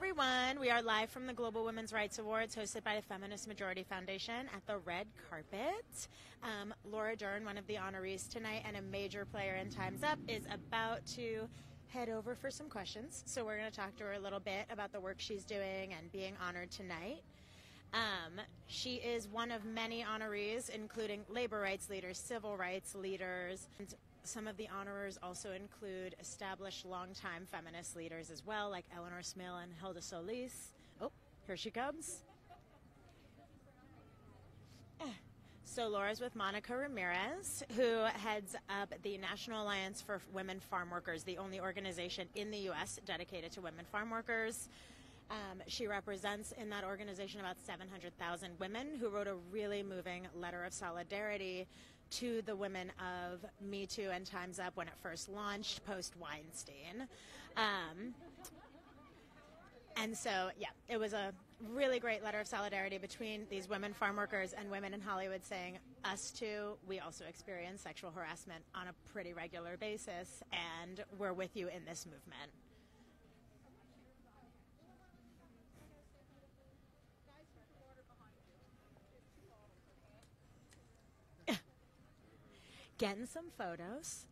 everyone. We are live from the Global Women's Rights Awards hosted by the Feminist Majority Foundation at the red carpet. Laura Dern, one of the honorees tonight and a major player in Time's Up, is about to head over for some questions. So we're going to talk to her a little bit about the work she's doing and being honored tonight. She is one of many honorees, including labor rights leaders, civil rights leaders. And some of the honorers also include established longtime feminist leaders as well, like Eleanor Smeal and Hilda Solis. Oh, here she comes. So Laura's with Monica Ramirez, who heads up the National Alianza for Women Farmworkers, the only organization in the U.S. dedicated to women farm workers. She represents in that organization about 700,000 women who wrote a really moving letter of solidarity to the women of Me Too and Time's Up when it first launched post-Weinstein. And so, yeah, it was a really great letter of solidarity between these women farm workers and women in Hollywood saying, us too, we also experience sexual harassment on a pretty regular basis, and we're with you in this movement. Getting some photos.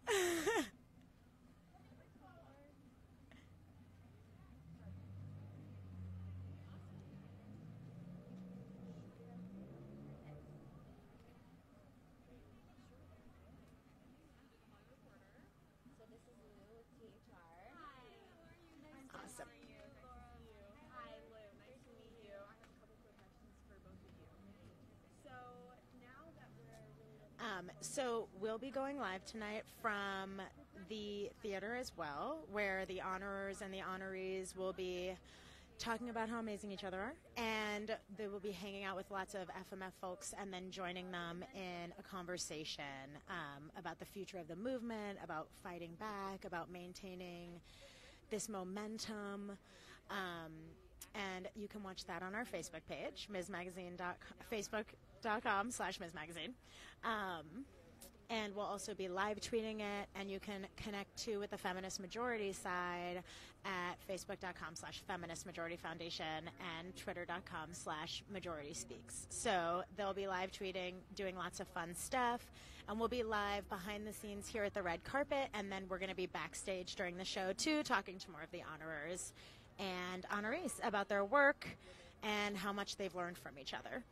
So we'll be going live tonight from the theater as well, where the honorers and the honorees will be talking about how amazing each other are, and they will be hanging out with lots of FMF folks and then joining them in a conversation about the future of the movement, about fighting back, about maintaining this momentum. And you can watch that on our Facebook page, facebook.com/Ms. Magazine. And we'll also be live tweeting it, and you can connect too with the Feminist Majority side at facebook.com/Feminist Majority Foundation and twitter.com/Majority Speaks. So they'll be live tweeting, doing lots of fun stuff, and we'll be live behind the scenes here at the red carpet, and then we're going to be backstage during the show too, talking to more of the honorers and honorees about their work and how much they've learned from each other.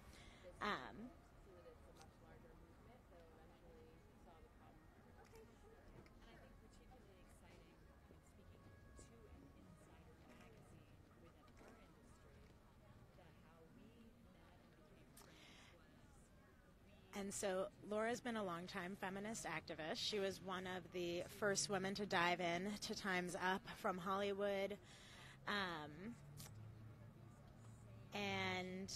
And so Laura's been a longtime feminist activist. She was one of the first women to dive in to Time's Up from Hollywood. And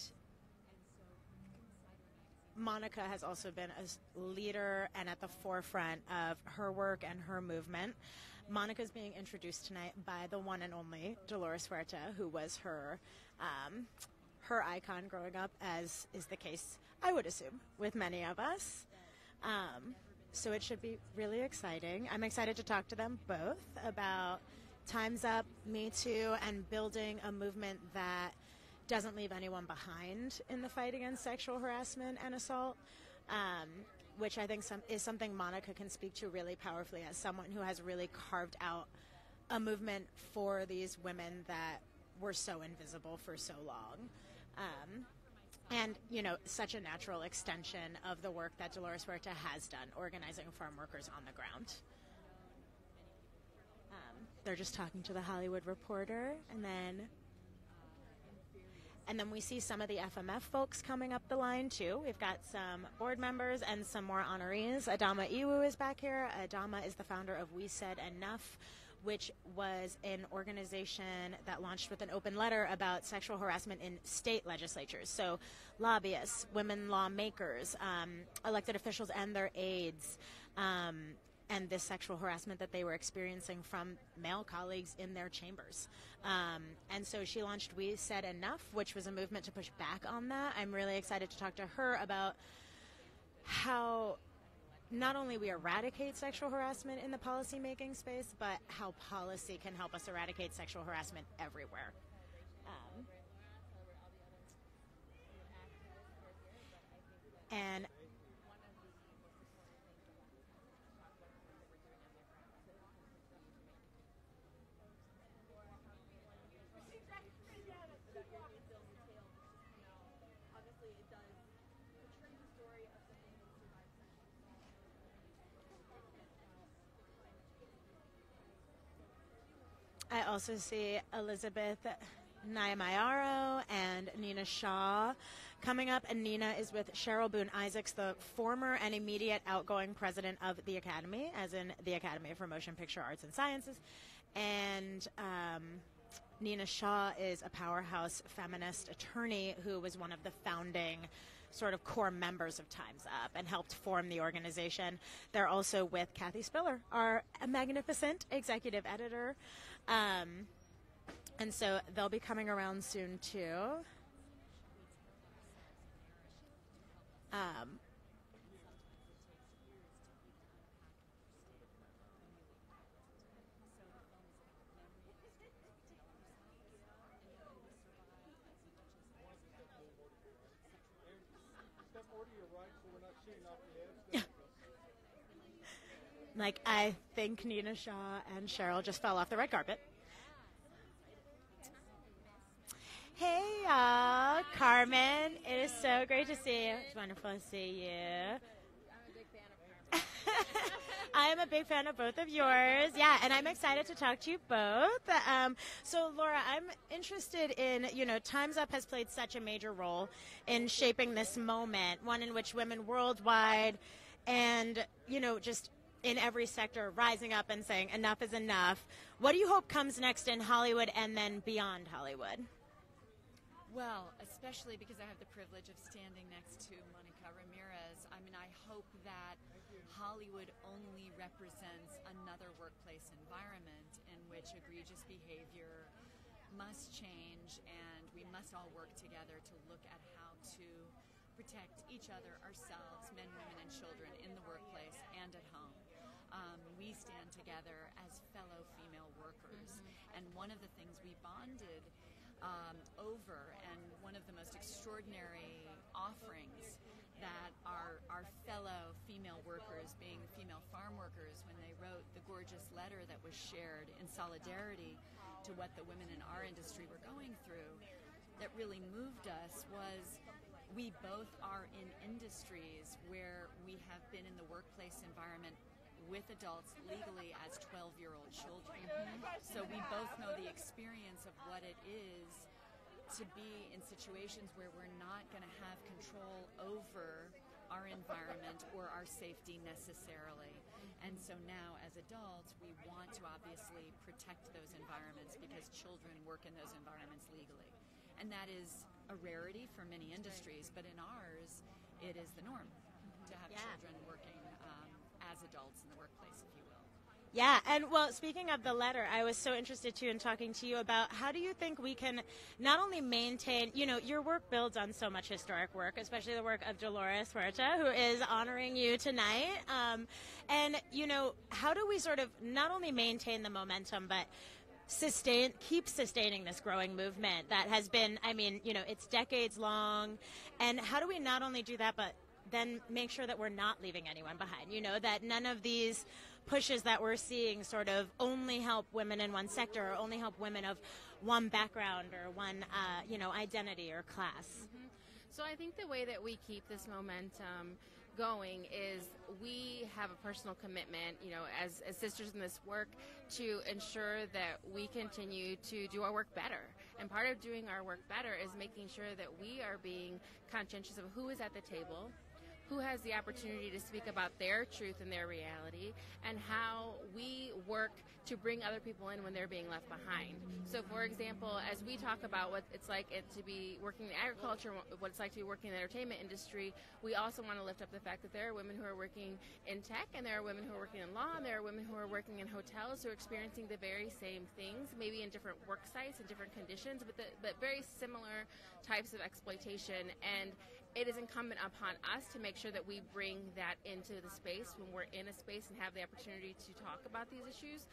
Monica has also been a leader and at the forefront of her work and her movement. Monica's being introduced tonight by the one and only Dolores Huerta, who was her icon growing up, as is the case, I would assume, with many of us. So it should be really exciting. I'm excited to talk to them both about Time's Up, Me Too, and building a movement that doesn't leave anyone behind in the fight against sexual harassment and assault, which I think is something Monica can speak to really powerfully as someone who has really carved out a movement for these women that were so invisible for so long. And, you know, such a natural extension of the work that Dolores Huerta has done, organizing farm workers on the ground. They're just talking to the Hollywood Reporter, and then we see some of the FMF folks coming up the line too. We've got some board members and some more honorees. Adama Iwu is back here. Adama is the founder of We Said Enough, which was an organization that launched with an open letter about sexual harassment in state legislatures. So lobbyists, women lawmakers, elected officials and their aides, and this sexual harassment that they were experiencing from male colleagues in their chambers. And so she launched We Said Enough, which was a movement to push back on that. I'm really excited to talk to her about how not only we eradicate sexual harassment in the policymaking space, but how policy can help us eradicate sexual harassment everywhere. And I also see Elizabeth Nyamayaro and Nina Shaw coming up, and Nina is with Cheryl Boone Isaacs, the former and immediate outgoing president of the Academy, as in the Academy for Motion Picture Arts and Sciences, and Nina Shaw is a powerhouse feminist attorney who was one of the founding sort of core members of Time's Up and helped form the organization. They're also with Kathy Spiller, our magnificent executive editor. And so they'll be coming around soon, too. Like, I think Nina Shaw and Cheryl just fell off the red carpet. Hey, y'all. Carmen, it is so great to see you. It's wonderful to see you. I am a big fan of both of yours. Yeah, and I'm excited to talk to you both. So, Laura, I'm interested in, you know, Time's Up has played such a major role in shaping this moment, one in which women worldwide and, you know, just in every sector rising up and saying enough is enough. What do you hope comes next in Hollywood and then beyond Hollywood? Well, especially because I have the privilege of standing next to Monica Ramirez, I mean, I hope that Hollywood only represents another workplace environment in which egregious behavior must change, and we must all work together to look at how to protect each other, ourselves, men, women, and children in the workplace and at home. We stand together as fellow female workers, and one of the things we bonded over, and one of the most extraordinary offerings that our fellow female workers, being female farm workers, when they wrote the gorgeous letter that was shared in solidarity to what the women in our industry were going through, that really moved us was we both are in industries where we have been in the workplace environment with adults legally as 12-year-old children. So we both know the experience of what it is to be in situations where we're not going to have control over our environment or our safety necessarily. And so now as adults, we want to obviously protect those environments because children work in those environments legally. And that is a rarity for many industries, but in ours, it is the norm to have children working as adults in the workplace, if you will. Yeah, and well, speaking of the letter, I was so interested too in talking to you about how do you think we can not only maintain, you know, your work builds on so much historic work, especially the work of Dolores Huerta, who is honoring you tonight. And, you know, how do we sort of not only maintain the momentum, but keep sustaining this growing movement that has been, I mean, you know, it's decades long. And how do we not only do that, but then make sure that we're not leaving anyone behind, you know, that none of these pushes that we're seeing sort of only help women in one sector or only help women of one background or one, you know, identity or class. So I think the way that we keep this momentum going is we have a personal commitment, you know, as sisters in this work to ensure that we continue to do our work better. And part of doing our work better is making sure that we are being conscientious of who is at the table, who has the opportunity to speak about their truth and their reality, and how we work to bring other people in when they're being left behind. So, for example, as we talk about what it's like to be working in agriculture, what it's like to be working in the entertainment industry, we also want to lift up the fact that there are women who are working in tech, and there are women who are working in law, and there are women who are working in hotels who are experiencing the very same things, maybe in different work sites and different conditions, but very similar types of exploitation. And it is incumbent upon us to make sure that we bring that into the space when we're in a space and have the opportunity to talk about these issues.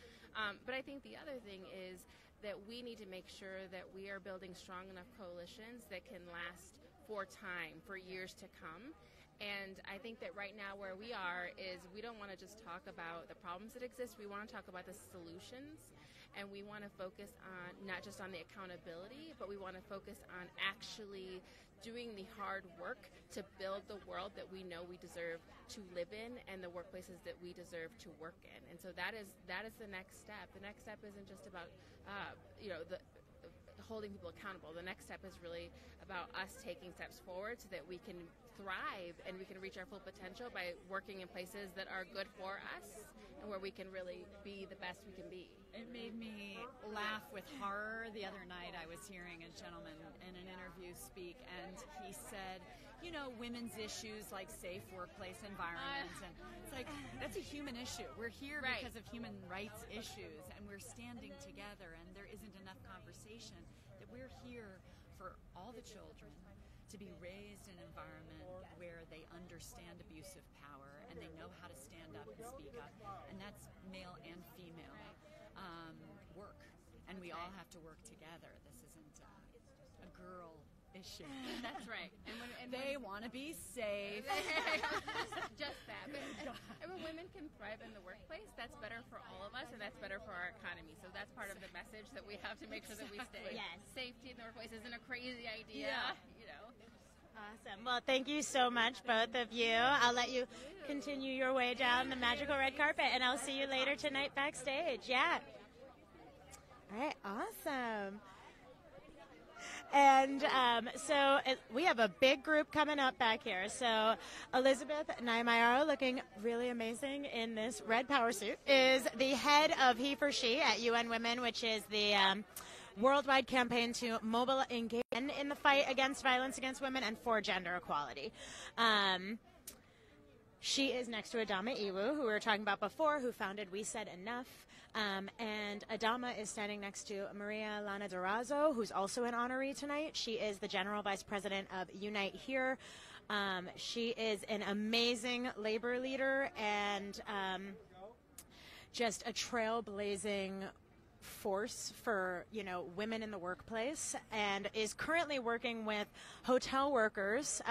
But I think the other thing is that we need to make sure that we are building strong enough coalitions that can last for time, for years to come. And I think that right now where we are is we don't want to just talk about the problems that exist. We want to talk about the solutions, and we want to focus on not just on the accountability, but we want to focus on actually doing the hard work to build the world that we know we deserve to live in and the workplaces that we deserve to work in. And so that is the next step. The next step isn't just about holding people accountable. The next step is really about us taking steps forward so that we can thrive and we can reach our full potential by working in places that are good for us and where we can really be the best we can be. It made me laugh with horror. The other night I was hearing a gentleman in an interview speak, and he said, you know, women's issues like safe workplace environments, and it's like, that's a human issue. We're here because of human rights issues, and we're standing together, and there isn't enough conversation that we're here for all the children to be raised in an environment where they understand abusive power and they know how to stand up and speak up, and that's male and female work, and we all have to work together. This isn't a girl issue. That's right. And they want to be safe. just that. But when women can thrive in the workplace, that's better for all of us, and that's better for our economy. So that's part of the message that we have to make sure that we stay. Yes. Safety in the workplace isn't a crazy idea. Yeah. You know. Awesome. Well, thank you so much, both of you. I'll let you continue your way down the magical red carpet, and I'll see you later tonight backstage. Yeah. All right. Awesome. And we have a big group coming up back here. So Elizabeth Nyamayaro, looking really amazing in this red power suit, is the head of He for She at UN Women, which is the worldwide campaign to mobilize and engage in the fight against violence against women and for gender equality. She is next to Adama Iwu, who we were talking about before, who founded We Said Enough. And Adama is standing next to Maria Elena Durazo, who's also an honoree tonight. She is the General Vice President of Unite Here. She is an amazing labor leader and just a trailblazing force for, you know, women in the workplace, and is currently working with hotel workers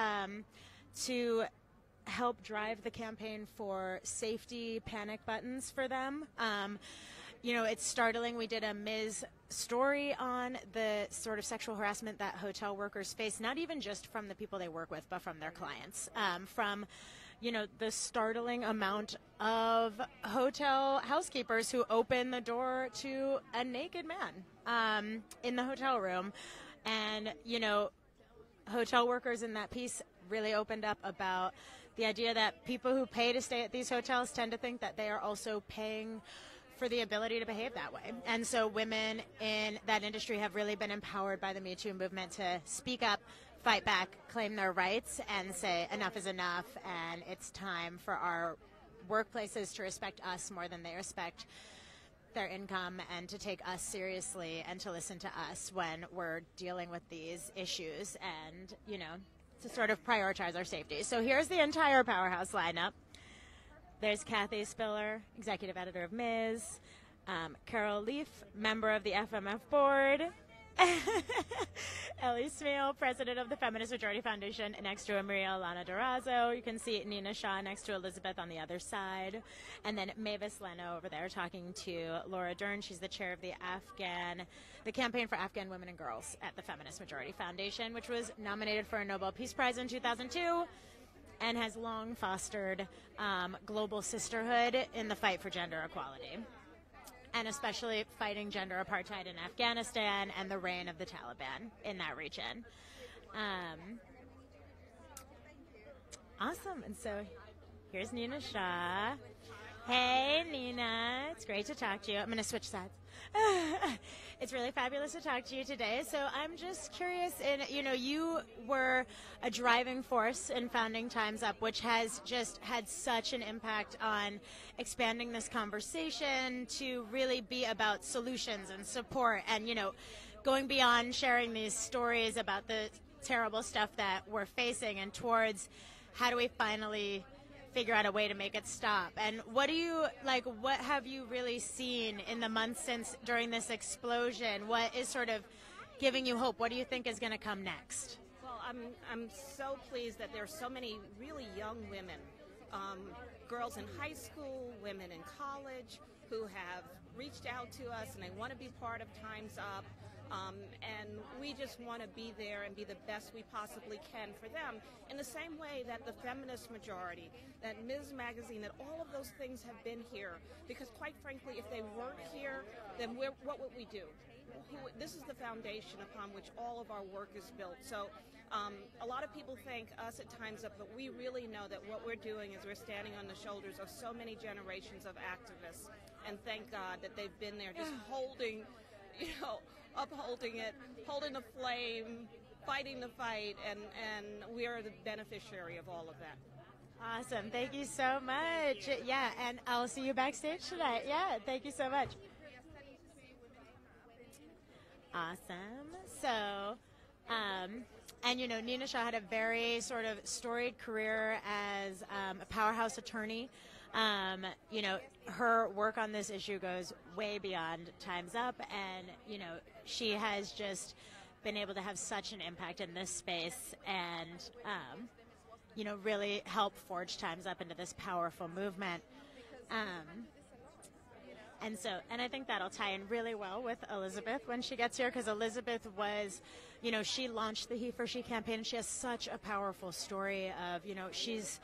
to help drive the campaign for safety panic buttons for them. You know, it's startling. We did a Ms. story on the sort of sexual harassment that hotel workers face, not even just from the people they work with, but from their clients, from, you know, the startling amount of hotel housekeepers who open the door to a naked man in the hotel room. And, you know, hotel workers in that piece really opened up about the idea that people who pay to stay at these hotels tend to think that they are also paying for the ability to behave that way. And so women in that industry have really been empowered by the Me Too movement to speak up, fight back, claim their rights, and say enough is enough, and it's time for our workplaces to respect us more than they respect their income, and to take us seriously and to listen to us when we're dealing with these issues, and, you know, to sort of prioritize our safety. So here's the entire powerhouse lineup. There's Kathy Spiller, executive editor of Ms., Carol Leaf, member of the FMF board, Ellie Smeal, president of the Feminist Majority Foundation, and next to Maria Elena Durazo. You can see Nina Shaw next to Elizabeth on the other side. And then Mavis Leno over there talking to Laura Dern. She's the chair of the Campaign for Afghan Women and Girls at the Feminist Majority Foundation, which was nominated for a Nobel Peace Prize in 2002 and has long fostered global sisterhood in the fight for gender equality, and especially fighting gender apartheid in Afghanistan and the reign of the Taliban in that region. Awesome. And so here's Nina Shaw. Hey, Nina. It's great to talk to you. I'm going to switch sides. It's really fabulous to talk to you today. So I'm just curious, and you know, you were a driving force in founding Time's Up, which has just had such an impact on expanding this conversation to really be about solutions and support, and, you know, going beyond sharing these stories about the terrible stuff that we're facing and towards how do we finally figure out a way to make it stop. And what do you, like, what have you really seen in the months since, during this explosion? What is sort of giving you hope? What do you think is going to come next? Well, I'm so pleased that there are so many really young women, girls in high school, women in college, who have reached out to us and they want to be part of Time's Up. And we just want to be there and be the best we possibly can for them, in the same way that the Feminist Majority, that Ms. Magazine, that all of those things have been here. Because quite frankly, if they weren't here, then what would we do? This is the foundation upon which all of our work is built. So a lot of people thank us at Time's Up, but we really know that what we're doing is we're standing on the shoulders of so many generations of activists. And thank God that they've been there just holding, you know, upholding it, holding the flame, fighting the fight, and we are the beneficiary of all of that. Awesome. Thank you so much. You. Yeah, and I'll see you backstage tonight. Yeah, thank you so much. Awesome. So, and you know, Nina Shaw had a very sort of storied career as a powerhouse attorney. You know, her work on this issue goes way beyond Time's Up, and, you know, she has just been able to have such an impact in this space and, you know, really help forge Time's Up into this powerful movement. And so, and I think that'll tie in really well with Elizabeth when she gets here, because Elizabeth was, you know, she launched the He for She campaign, and she has such a powerful story of, you know, she's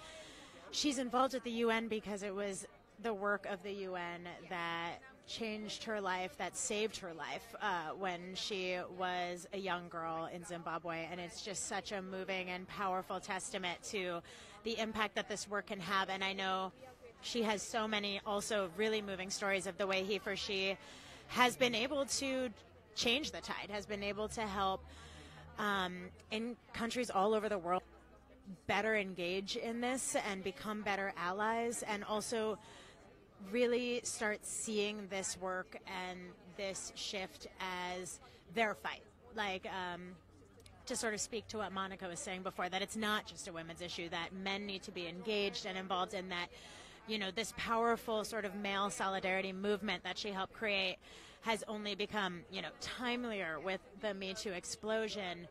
involved at the UN because it was the work of the UN that changed her life, that saved her life when she was a young girl in Zimbabwe. And it's just such a moving and powerful testament to the impact that this work can have. And I know she has so many also really moving stories of the way He for She has been able to change the tide, has been able to help in countries all over the world better engage in this and become better allies, and also really start seeing this work and this shift as their fight. Like, to sort of speak to what Monica was saying before, that it's not just a women's issue, that men need to be engaged and involved in that, you know, this powerful sort of male solidarity movement that she helped create has only become, you know, timelier with the Me Too explosion.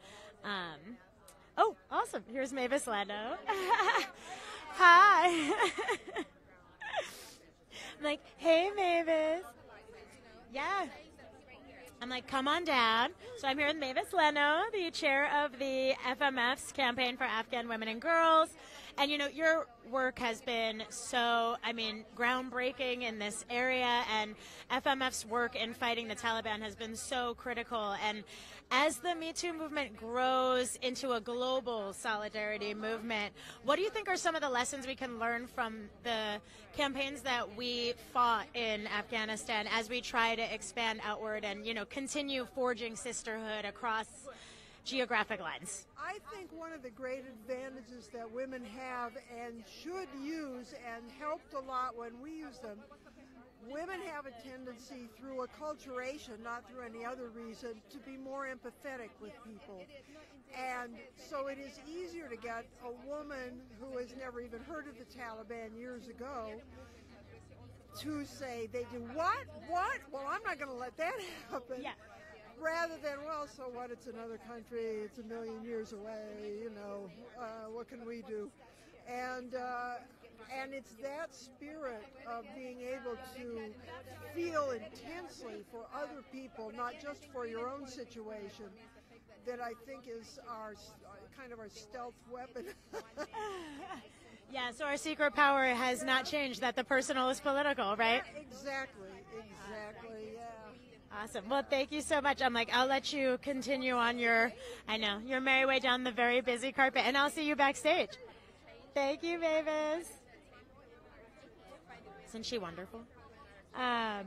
Oh, awesome. Here's Mavis Leno. Hi. I'm like, hey, Mavis. Yeah. I'm like, come on down. So I'm here with Mavis Leno, the chair of the FMF's Campaign for Afghan Women and Girls. And, you know, your work has been so, I mean, groundbreaking in this area. And FMF's work in fighting the Taliban has been so critical. And as the Me Too movement grows into a global solidarity movement, what do you think are some of the lessons we can learn from the campaigns that we fought in Afghanistan as we try to expand outward and, you know, continue forging sisterhood across geographic lines? I think one of the great advantages that women have and should use, and helped a lot when we use them, women have a tendency through acculturation, not through any other reason, to be more empathetic with people. And so it is easier to get a woman who has never even heard of the Taliban years ago to say, they do what? What? Well, I'm not going to let that happen. Yeah. Rather than, well, so what, it's another country, it's a million years away, you know, what can we do? And it's that spirit of being able to feel intensely for other people, not just for your own situation, that I think is our kind of our stealth weapon. Yeah, so our secret power has not changed, that the personal is political, right? Yeah, exactly, exactly, yeah. Awesome. Well, thank you so much. I'm like, I'll let you continue on your, I know, your merry way down the very busy carpet, and I'll see you backstage. Thank you, Mavis. Isn't she wonderful? As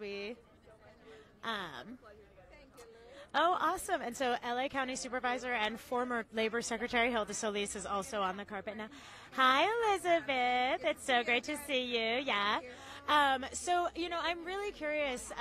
we, oh, awesome. And so LA County Supervisor and former Labor Secretary Hilda Solis is also on the carpet now. Hi, Elizabeth. It's so great to see you. Yeah. So, you know, I'm really curious.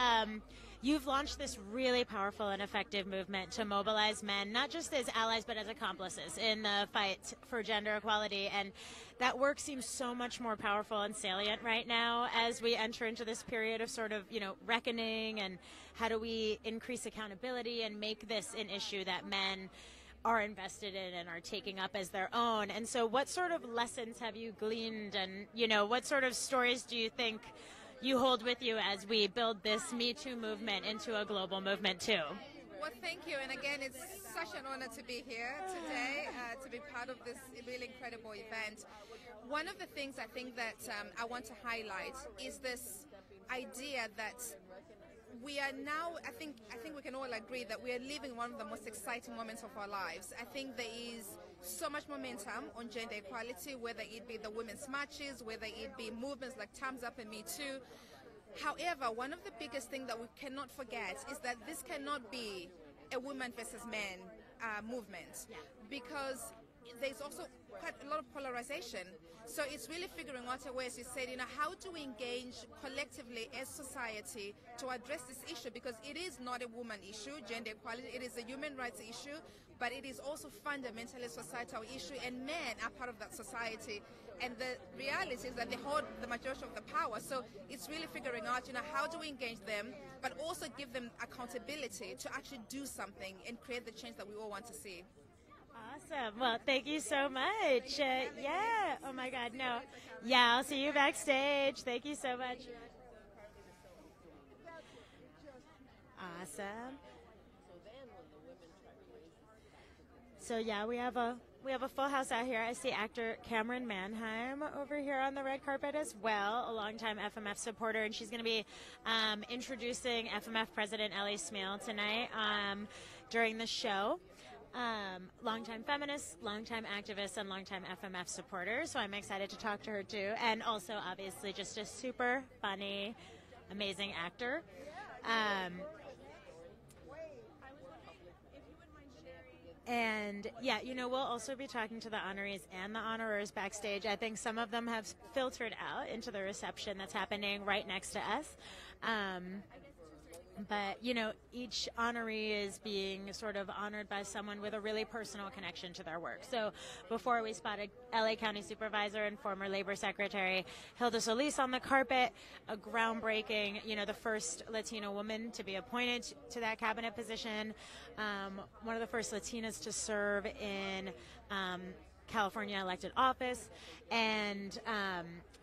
You've launched this really powerful and effective movement to mobilize men, not just as allies, but as accomplices in the fight for gender equality. And that work seems so much more powerful and salient right now as we enter into this period of sort of, you know, reckoning and how do we increase accountability and make this an issue that men are invested in and are taking up as their own. And so what sort of lessons have you gleaned, and, you know, what sort of stories do you think you hold with you as we build this Me Too movement into a global movement too? Well, thank you. And again, it's such an honor to be here today, to be part of this really incredible event. One of the things I think that I want to highlight is this idea that we are now, I think we can all agree that we are living one of the most exciting moments of our lives. I think there is so much momentum on gender equality, whether it be the women's marches, whether it be movements like Time's Up and Me Too. However, one of the biggest things that we cannot forget is that this cannot be a women versus men movement, because there's also quite a lot of polarization. So it's really figuring out a way, as you said, you know, how do we engage collectively as society to address this issue? Because it is not a woman issue, gender equality, it is a human rights issue, but it is also fundamentally a societal issue, and men are part of that society. And the reality is that they hold the majority of the power. So it's really figuring out, you know, how do we engage them, but also give them accountability to actually do something and create the change that we all want to see. Awesome. Well, thank you so much. Yeah. Oh, my God. No. Yeah, I'll see you backstage. Thank you so much. Awesome. So, yeah, we have a full house out here. I see actor Camryn Manheim over here on the red carpet as well, a longtime FMF supporter, and she's going to be introducing FMF President Eleanor Smeal tonight during the show. Longtime feminist, longtime activist, and longtime FMF supporter, so I'm excited to talk to her too. And also, obviously, just a super funny, amazing actor. And yeah, you know, we'll also be talking to the honorees and the honorers backstage. I think some of them have filtered out into the reception that's happening right next to us. But, you know, each honoree is being sort of honored by someone with a really personal connection to their work. So before we spotted LA County Supervisor and former Labor Secretary Hilda Solis on the carpet, a groundbreaking, you know, the first Latina woman to be appointed to that cabinet position, one of the first Latinas to serve in California elected office, and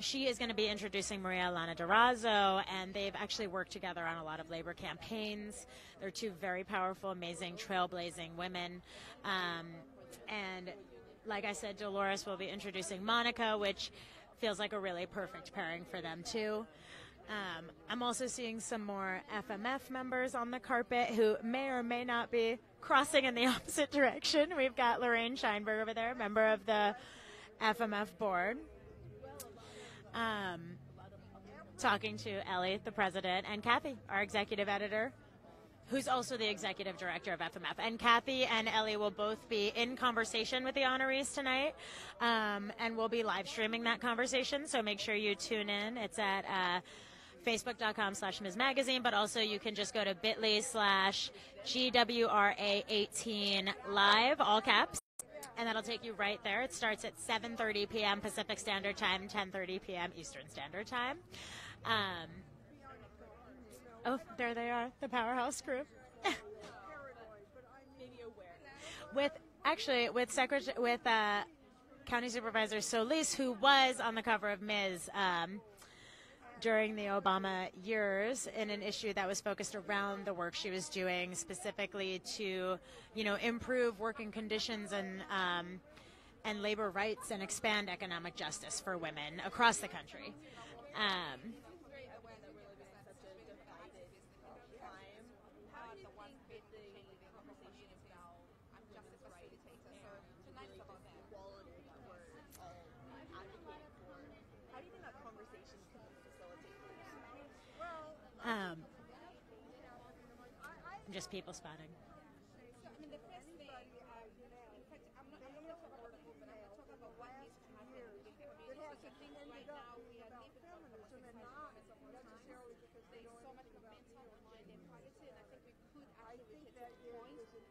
she is going to be introducing Maria Elena Durazo, and they've actually worked together on a lot of labor campaigns. They're two very powerful, amazing, trailblazing women, and like I said, Dolores will be introducing Monica, which feels like a really perfect pairing for them too. I'm also seeing some more FMF members on the carpet who may or may not be crossing in the opposite direction. We've got Lorraine Scheinberg over there, member of the FMF board, talking to Ellie, the president, and Kathy, our executive editor, who's also the executive director of FMF. And Kathy and Ellie will both be in conversation with the honorees tonight, and we'll be live streaming that conversation, so make sure you tune in. It's at Facebook.com/Ms. Magazine, but also you can just go to bit.ly/GWRA18live, all caps, and that'll take you right there. It starts at 7:30 p.m. Pacific Standard Time, 10:30 p.m. Eastern Standard Time. Oh, there they are, the powerhouse group. with County Supervisor Solis, who was on the cover of Ms. During the Obama years, in an issue that was focused around the work she was doing specifically to, you know, improve working conditions and labor rights and expand economic justice for women across the country. Just people spotting.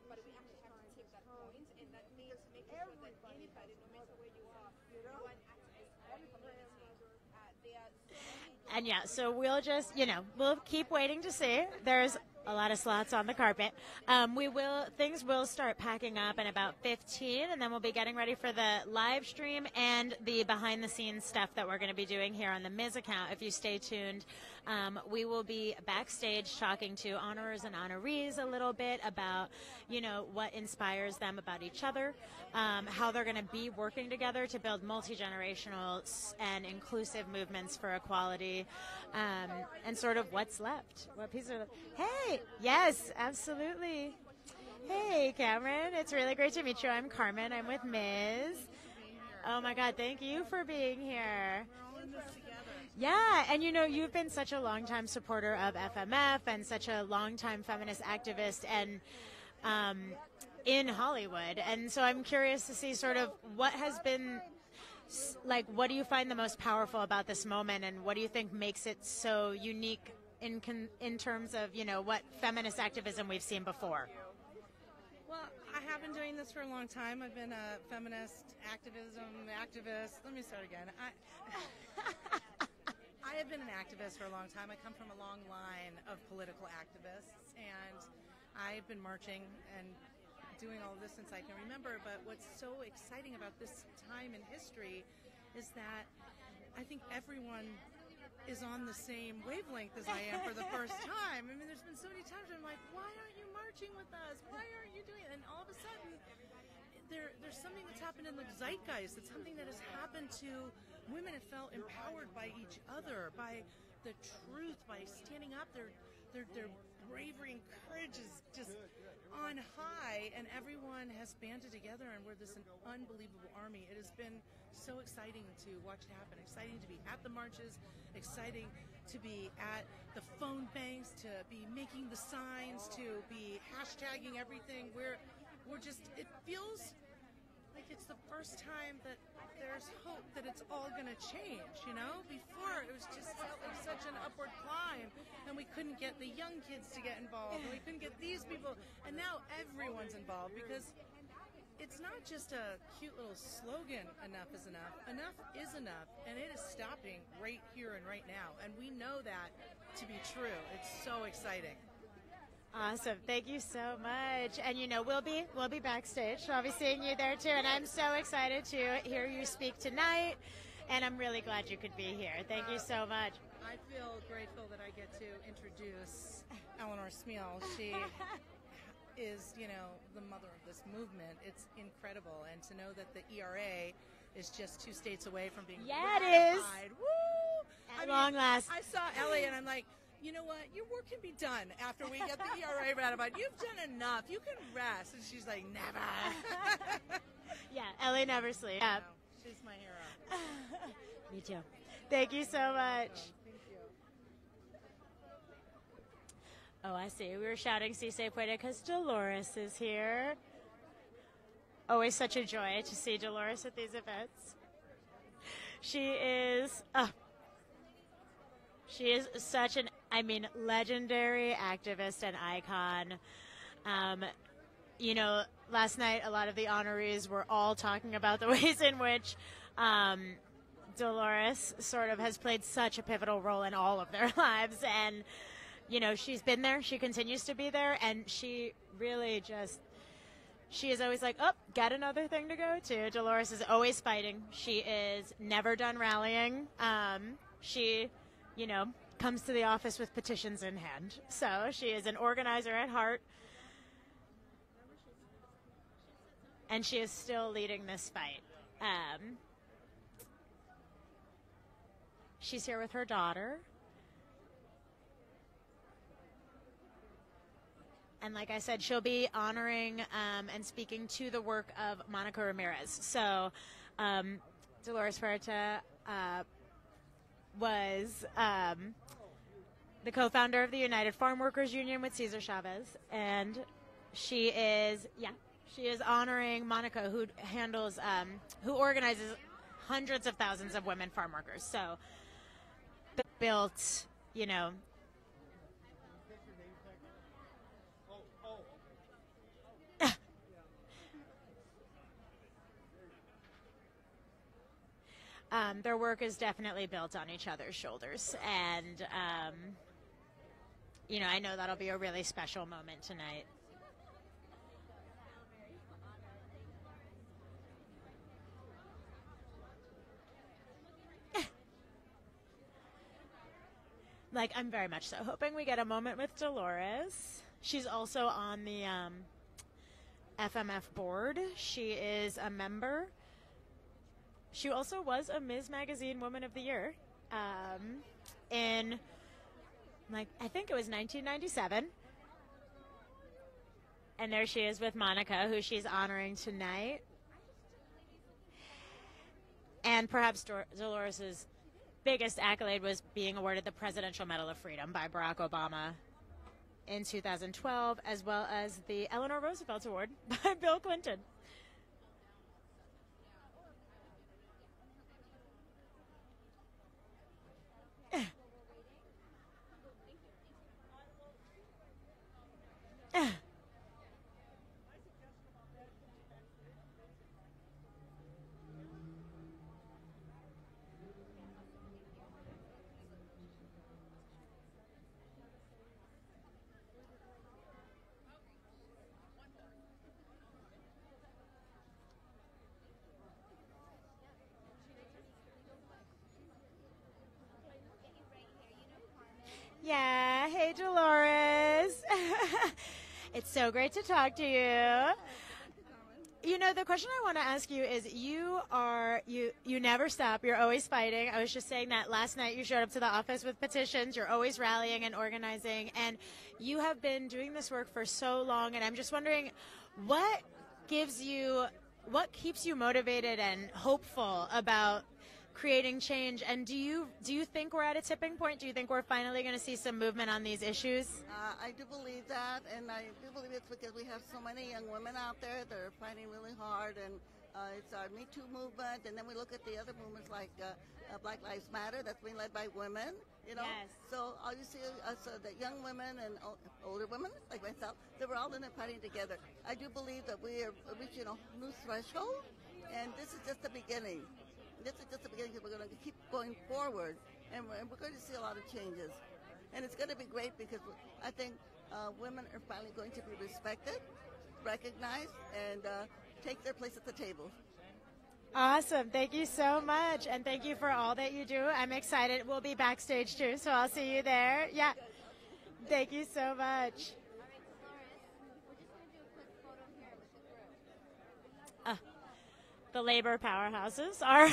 but we have to take that point, and that means making sure that anybody, no matter where you are, you are an activist, one community. They are so and yeah, so we'll just, you know, we'll keep waiting to see. There's a lot of slots on the carpet. Things will start packing up in about 15, and then we'll be getting ready for the live stream and the behind-the-scenes stuff that we're going to be doing here on the Ms. account. If you stay tuned, we will be backstage talking to honorers and honorees a little bit about, you know, what inspires them about each other, how they're going to be working together to build multi-generational and inclusive movements for equality, and sort of what's left, what pieces are left. Hey! Yes, absolutely. Hey, Camryn. It's really great to meet you. I'm Carmen. I'm with Ms. Oh, my God. Thank you for being here. We're all in this together. Yeah, and you know, you've been such a longtime supporter of FMF and such a longtime feminist activist and in Hollywood. And so I'm curious to see sort of what has been, like, what do you find the most powerful about this moment, and what do you think makes it so unique in terms of, you know, what feminist activism we've seen before? Well, I have been doing this for a long time. I've been a feminist activist. Let me start again. I have been an activist for a long time. I come from a long line of political activists, and I've been marching and doing all of this since I can remember. But what's so exciting about this time in history is that I think everyone is on the same wavelength as I am for the first time. I mean, there's been so many times I'm like, why aren't you marching with us? Why aren't you doing it? And all of a sudden, there's something that's happened in the zeitgeist. It's something that has happened to women that felt empowered by each other, by the truth, by standing up. Their bravery and courage is just on high, and everyone has banded together, and we're this unbelievable army. It has been so exciting to watch it happen, exciting to be at the marches, exciting to be at the phone banks, to be making the signs, to be hashtagging everything. We're just, it feels like it's the first time that there's hope that it's all going to change, you know? Before, it was just like such an upward climb, and we couldn't get the young kids to get involved, and we couldn't get these people, and now everyone's involved, because it's not just a cute little slogan, enough is enough. Enough is enough, and it is stopping right here and right now, and we know that to be true. It's so exciting. Awesome. Thank you so much. And, you know, we'll be backstage. So I'll be seeing you there, too. And I'm so excited to hear you speak tonight. And I'm really glad you could be here. Thank you so much. I feel grateful that I get to introduce Eleanor Smeal. She is, you know, the mother of this movement. It's incredible. And to know that the ERA is just 2 states away from being ratified. It is. Woo! At long last. I saw Ellie, and I'm like, you know what, your work can be done after we get the ERA ratified. You've done enough. You can rest. And she's like, never. Yeah, Ellie never sleeps. Yeah. She's my hero. Me too. Thank you so much. Thank you. Oh, I see. We were shouting Si Se Puede because Dolores is here. Always such a joy to see Dolores at these events. She is... She is such an, I mean, legendary activist and icon. You know, last night a lot of the honorees were all talking about the ways in which Dolores sort of has played such a pivotal role in all of their lives. And, you know, she's been there. She continues to be there. And she really just... She is always like, oh, got another thing to go to. Dolores is always fighting. She is never done rallying. She... you know, comes to the office with petitions in hand. So she is an organizer at heart. And she is still leading this fight. She's here with her daughter. And like I said, she'll be honoring and speaking to the work of Monica Ramirez. So Dolores Huerta was the co-founder of the United Farm Workers Union with Cesar Chavez, and she is honoring Monica, who handles, who organizes hundreds of thousands of women farm workers. So, built, you know. Their work is definitely built on each other's shoulders. And, you know, I know that'll be a really special moment tonight. Like, I'm very much so hoping we get a moment with Dolores. She's also on the FMF board. She is a member. She also was a Ms. Magazine Woman of the Year in, like, I think it was 1997. And there she is with Monica, who she's honoring tonight. And perhaps Dolores's biggest accolade was being awarded the Presidential Medal of Freedom by Barack Obama in 2012, as well as the Eleanor Roosevelt Award by Bill Clinton. Yeah, hey Dolores. It's so great to talk to you. You know, the question I want to ask you is you never stop. You're always fighting. I was just saying that last night you showed up to the office with petitions. You're always rallying and organizing, and you have been doing this work for so long, and I'm just wondering what keeps you motivated and hopeful about creating change, and do you think we're at a tipping point? Do you think we're finally going to see some movement on these issues? I do believe that, and I do believe it's because we have so many young women out there that are fighting really hard, and it's our Me Too movement, and then we look at the other movements like Black Lives Matter, that's being led by women, you know. Yes. So all you see is that young women and older women like myself, they were all in there fighting together. I do believe that we are reaching a new threshold, and this is just the beginning. This is just the beginning, because we're going to keep going forward, and we're going to see a lot of changes. And it's going to be great, because I think women are finally going to be respected, recognized, and take their place at the table. Awesome. Thank you so much, and thank you for all that you do. I'm excited. We'll be backstage, too, so I'll see you there. Yeah. Thank you so much. The labor powerhouses are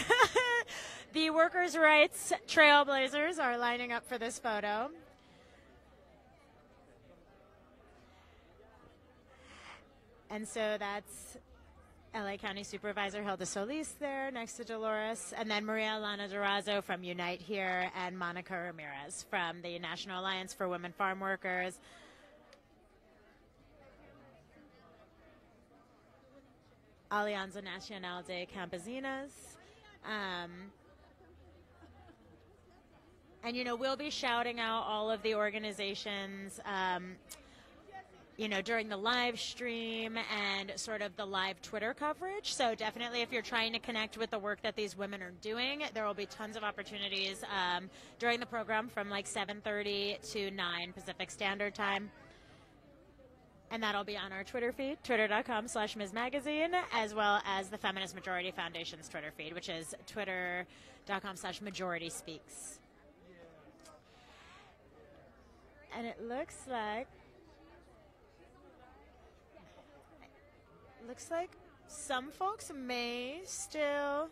the workers' rights trailblazers are lining up for this photo. And so that's LA County Supervisor Hilda Solis there next to Dolores, and then Maria Elena Durazo from Unite Here, and Monica Ramirez from the National Alianza for Women Farmworkers. Alianza Nacional de Campesinas. And, you know, we'll be shouting out all of the organizations, you know, during the live stream and sort of the live Twitter coverage. So definitely if you're trying to connect with the work that these women are doing, there will be tons of opportunities during the program from like 7:30 to 9 Pacific Standard Time. And that'll be on our Twitter feed, twitter.com/Ms Magazine, as well as the Feminist Majority Foundation's Twitter feed, which is twitter.com/Majority Speaks. And it looks like some folks may still.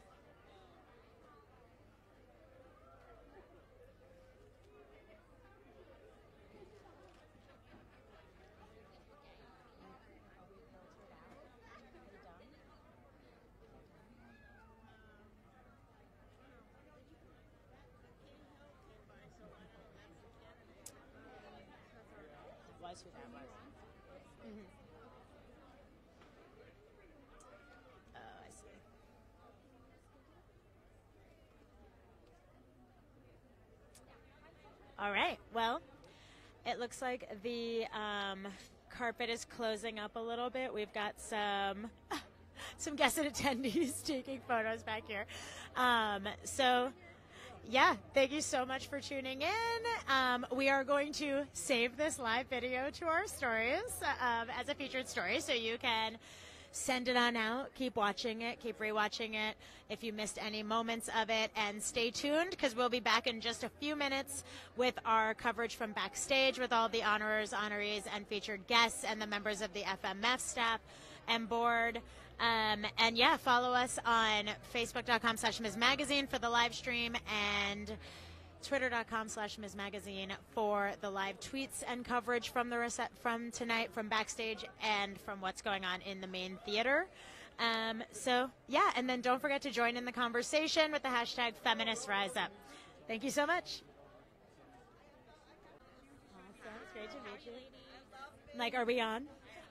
Oh, I see. All right. Well, it looks like the carpet is closing up a little bit. We've got some some guests and attendees taking photos back here. So yeah, thank you so much for tuning in. We are going to save this live video to our stories as a featured story, so you can send it on out, keep watching it, keep rewatching it if you missed any moments of it, and stay tuned because we'll be back in just a few minutes with our coverage from backstage with all the honorers, honorees, and featured guests and the members of the FMF staff and board. And yeah, follow us on facebook.com/Ms. Magazine for the live stream and twitter.com/Ms. Magazine for the live tweets and coverage from the from tonight, from backstage, and from what's going on in the main theater. So yeah, and then don't forget to join in the conversation with the hashtag #FeministRiseUp. Thank you so much. Awesome, it's great to meet you. Like, are we on?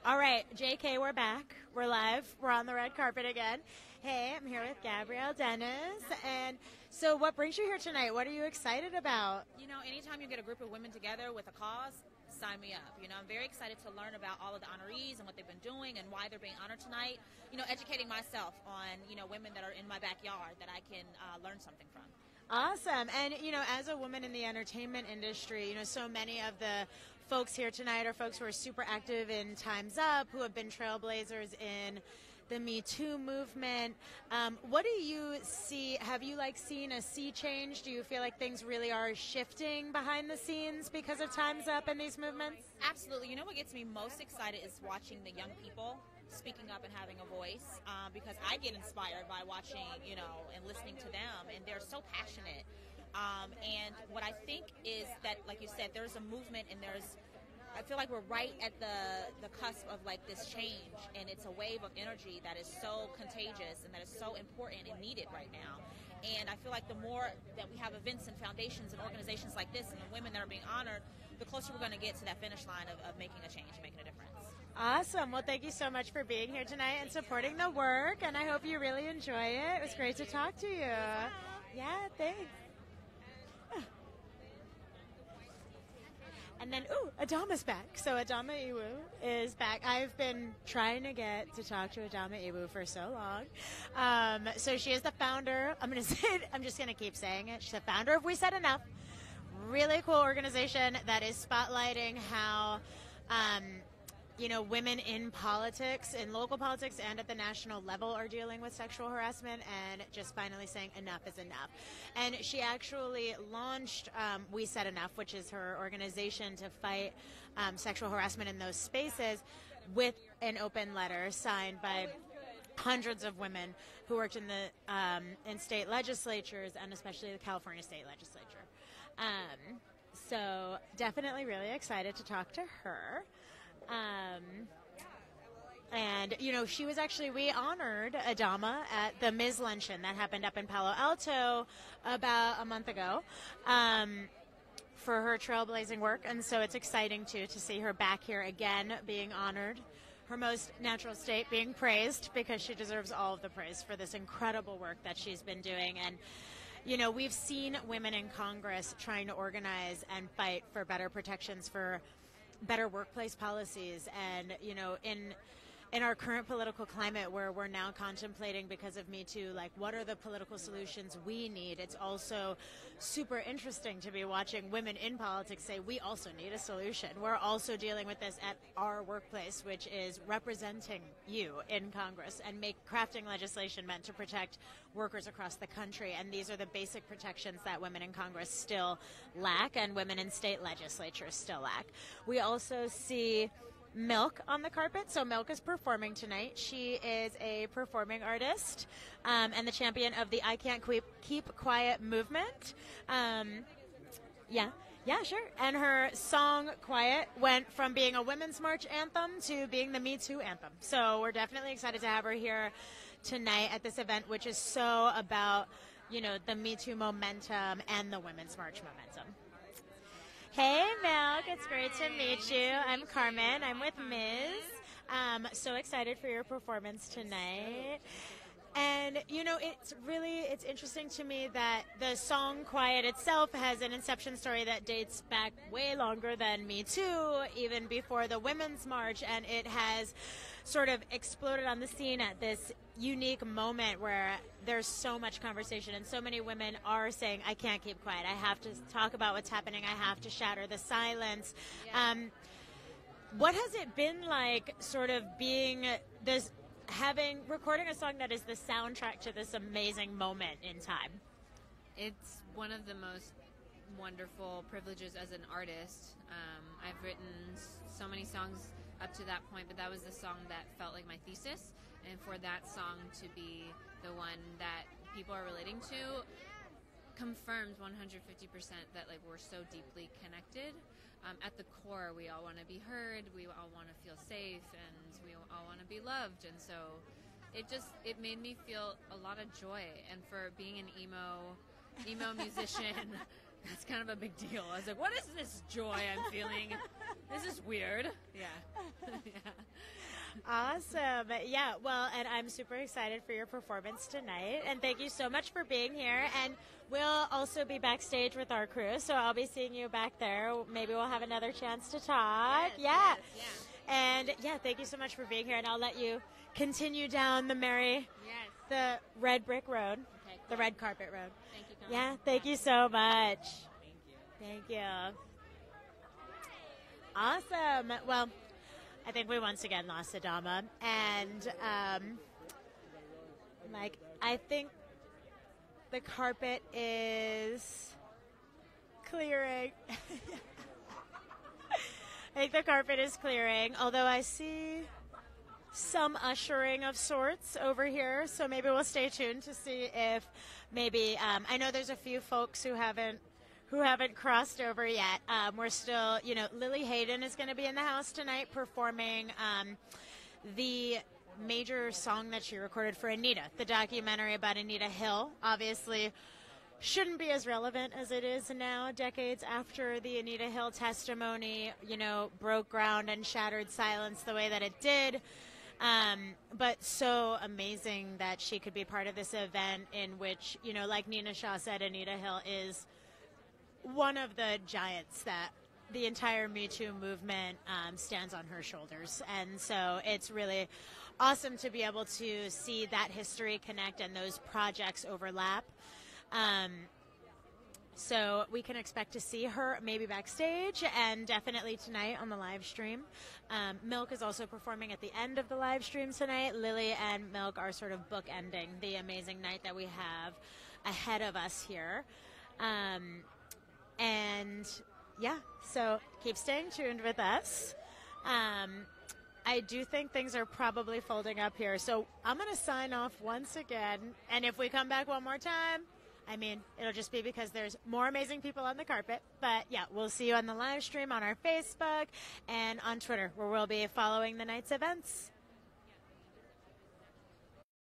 All right, JK, we're back. We're live. We're on the red carpet again. Hey, I'm here with Gabrielle Dennis. And so what brings you here tonight? What are you excited about? You know, anytime you get a group of women together with a cause, sign me up. You know, I'm very excited to learn about all of the honorees and what they've been doing and why they're being honored tonight. You know, educating myself on, you know, women that are in my backyard that I can learn something from. Awesome. And, you know, as a woman in the entertainment industry, you know, so many of the folks here tonight are folks who are super active in Time's Up, who have been trailblazers in the Me Too movement. What do you see? Have you like seen a sea change? Do you feel like things really are shifting behind the scenes because of Time's Up and these movements? Absolutely. You know what gets me most excited is watching the young people speaking up and having a voice, because I get inspired by watching, you know, and listening to them, and they're so passionate. And what I think is that, like you said, there's a movement, and there's, I feel like we're right at the cusp of like this change, and it's a wave of energy that is so contagious and that is so important and needed right now. And I feel like the more that we have events and foundations and organizations like this and the women that are being honored, the closer we're going to get to that finish line of making a change, making a difference. Awesome. Well, thank you so much for being here tonight and supporting the work, and I hope you really enjoy it. It was great to talk to you. Yeah, thanks. And then, ooh, Adama's back. So Adama Iwu is back. I've been trying to get to talk to Adama Iwu for so long. So she is the founder. I'm going to say it. I'm just going to keep saying it. She's the founder of We Said Enough. Really cool organization that is spotlighting how, you know, women in politics, in local politics and at the national level, are dealing with sexual harassment and just finally saying enough is enough. And she actually launched We Said Enough, which is her organization to fight sexual harassment in those spaces, with an open letter signed by hundreds of women who worked in the in state legislatures, and especially the California state legislature. So definitely really excited to talk to her. And, you know, she was actually, we honored Adama at the Ms. Luncheon that happened up in Palo Alto about a month ago for her trailblazing work. And so it's exciting, too, to see her back here again being honored, her most natural state being praised, because she deserves all of the praise for this incredible work that she's been doing. And, you know, we've seen women in Congress trying to organize and fight for better protections for better workplace policies, and you know, in our current political climate where we're now contemplating because of Me Too, like what are the political solutions we need? It's also super interesting to be watching women in politics say we also need a solution. We're also dealing with this at our workplace, which is representing you in Congress and crafting legislation meant to protect workers across the country. And these are the basic protections that women in Congress still lack and women in state legislatures still lack. We also see MILCK on the carpet. So MILCK is performing tonight. She is a performing artist and the champion of the ICantKeepQuiet movement. Yeah, sure. And her song Quiet went from being a women's march anthem to being the Me Too anthem. So we're definitely excited to have her here tonight at this event, which is so about, you know, the Me Too momentum and the women's march momentum. Hey, MILCK. It's great to meet you. I'm Carmen. I'm with Ms. So excited for your performance tonight. And, you know, it's interesting to me that the song Quiet itself has an inception story that dates back way longer than Me Too, even before the Women's March, and it has sort of exploded on the scene at this unique moment where there's so much conversation and so many women are saying, I can't keep quiet. I have to talk about what's happening. I have to shatter the silence. Yeah. What has it been like sort of being this... recording a song that is the soundtrack to this amazing moment in time? It's one of the most wonderful privileges as an artist. I've written so many songs up to that point, but that was the song that felt like my thesis, and for that song to be the one that people are relating to confirms 150% that like we're so deeply connected. At the core, we all want to be heard, we all want to feel safe, and we all want to be loved. And so it made me feel a lot of joy. And for being an emo musician, that's kind of a big deal. I was like, what is this joy I'm feeling? This is weird. Yeah. Yeah. Awesome. Yeah, well, and I'm super excited for your performance tonight. And thank you so much for being here. And we'll also be backstage with our crew, so I'll be seeing you back there. Maybe we'll have another chance to talk. Yes, yeah. Yes, yeah. And, yeah, thank you so much for being here. And I'll let you continue down the the red brick road, okay, cool. The red carpet road. Thank you, Camryn. Yeah, thank you so much. Thank you. Thank you. Awesome. Well, I think we once again lost Adama, and I think the carpet is clearing. I think the carpet is clearing, although I see some ushering of sorts over here, so maybe we'll stay tuned to see if maybe I know there's a few folks who haven't crossed over yet. We're still, you know, Lily Hayden is going to be in the house tonight performing the major song that she recorded for Anita, the documentary about Anita Hill. Obviously, shouldn't be as relevant as it is now, decades after the Anita Hill testimony, you know, broke ground and shattered silence the way that it did. But so amazing that she could be part of this event in which, you know, like Nina Shaw said, Anita Hill is one of the giants that the entire Me Too movement stands on her shoulders. And so it's really awesome to be able to see that history connect and those projects overlap. So we can expect to see her maybe backstage and definitely tonight on the live stream. MILCK is also performing at the end of the live stream tonight. Lily and MILCK are sort of bookending the amazing night that we have ahead of us here. And yeah, so keep staying tuned with us. I do think things are probably folding up here, so I'm going to sign off once again. And if we come back one more time, I mean, it'll just be because there's more amazing people on the carpet. But yeah, we'll see you on the live stream, on our Facebook, and on Twitter, where we'll be following the night's events.